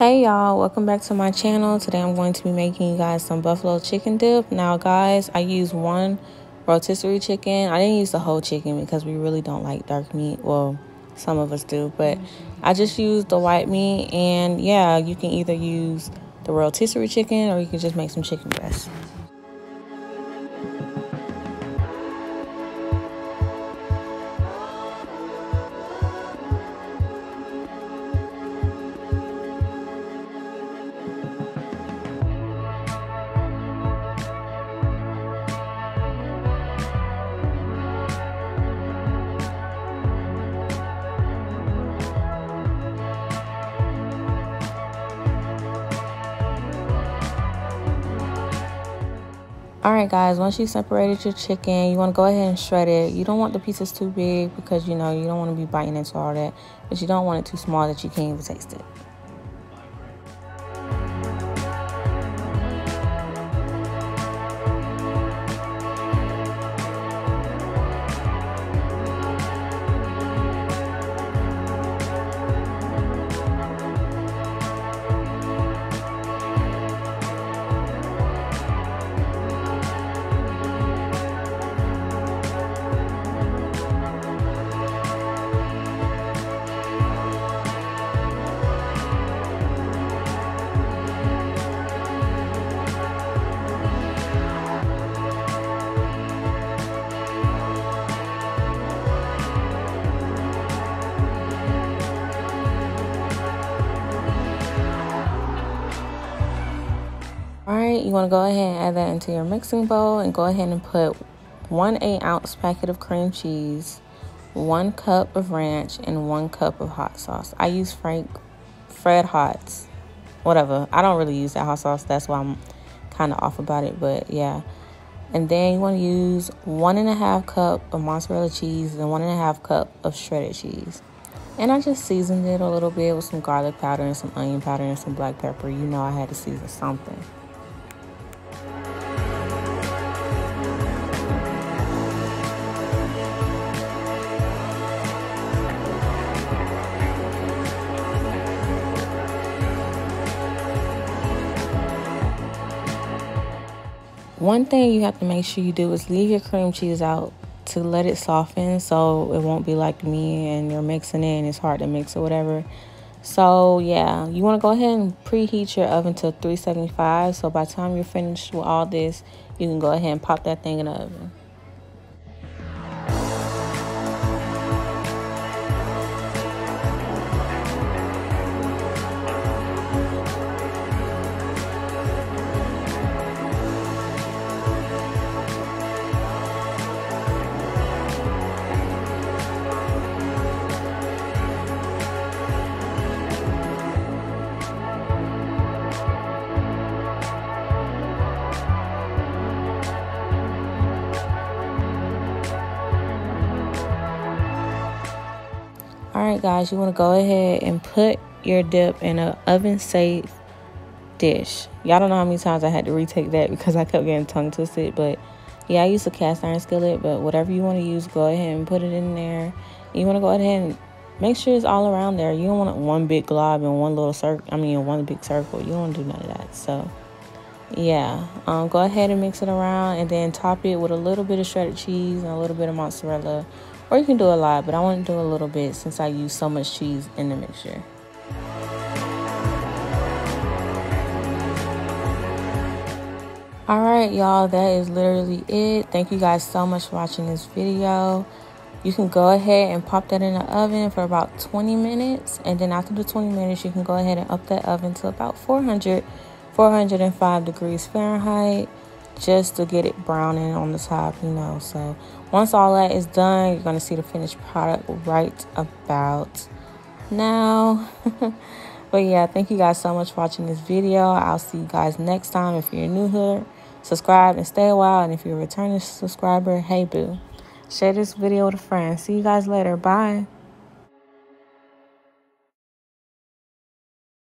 Hey y'all, welcome back to my channel. Today I'm going to be making you guys some buffalo chicken dip. Now guys, I used one rotisserie chicken. I didn't use the whole chicken because we really don't like dark meat. Well, some of us do, but I just used the white meat. And yeah, you can either use the rotisserie chicken or you can just make some chicken breasts. Alright guys, once you separated your chicken, you want to go ahead and shred it. You don't want the pieces too big because, you know, you don't want to be biting into all that. But you don't want it too small that you can't even taste it. Alright, you want to go ahead and add that into your mixing bowl and go ahead and put 1 8-ounce packet of cream cheese, 1 cup of ranch, and 1 cup of hot sauce. I use Frank's, whatever. I don't really use that hot sauce, that's why I'm kind of off about it, but yeah. And then you want to use 1 1/2 cup of mozzarella cheese and 1 1/2 cup of shredded cheese. And I just seasoned it a little bit with some garlic powder and some onion powder and some black pepper. You know I had to season something. One thing you have to make sure you do is leave your cream cheese out to let it soften so it won't be like me and you're mixing it and it's hard to mix or whatever. So yeah, you want to go ahead and preheat your oven to 375. So by the time you're finished with all this, you can go ahead and pop that thing in the oven. Alright guys, you want to go ahead and put your dip in an oven safe dish. Y'all don't know how many times I had to retake that because I kept getting tongue twisted. But yeah, I used a cast iron skillet, but whatever you want to use, go ahead and put it in there. You want to go ahead and make sure it's all around there. You don't want one big glob and one little circle. I mean, one big circle. You don't want to do none of that. So yeah, go ahead and mix it around and then top it with a little bit of shredded cheese and a little bit of mozzarella. Or you can do a lot, but I want to do a little bit since I use so much cheese in the mixture. Alright y'all, that is literally it. Thank you guys so much for watching this video. You can go ahead and pop that in the oven for about 20 minutes. And then after the 20 minutes, you can go ahead and up that oven to about 405 degrees Fahrenheit. Just to get it browning on the top, you know. So once all that is done, you're going to see the finished product right about now. But yeah, thank you guys so much for watching this video. I'll see you guys next time. If you're new here, subscribe and stay a while. And if you're a returning subscriber, hey boo, share this video with a friend. See you guys later. Bye.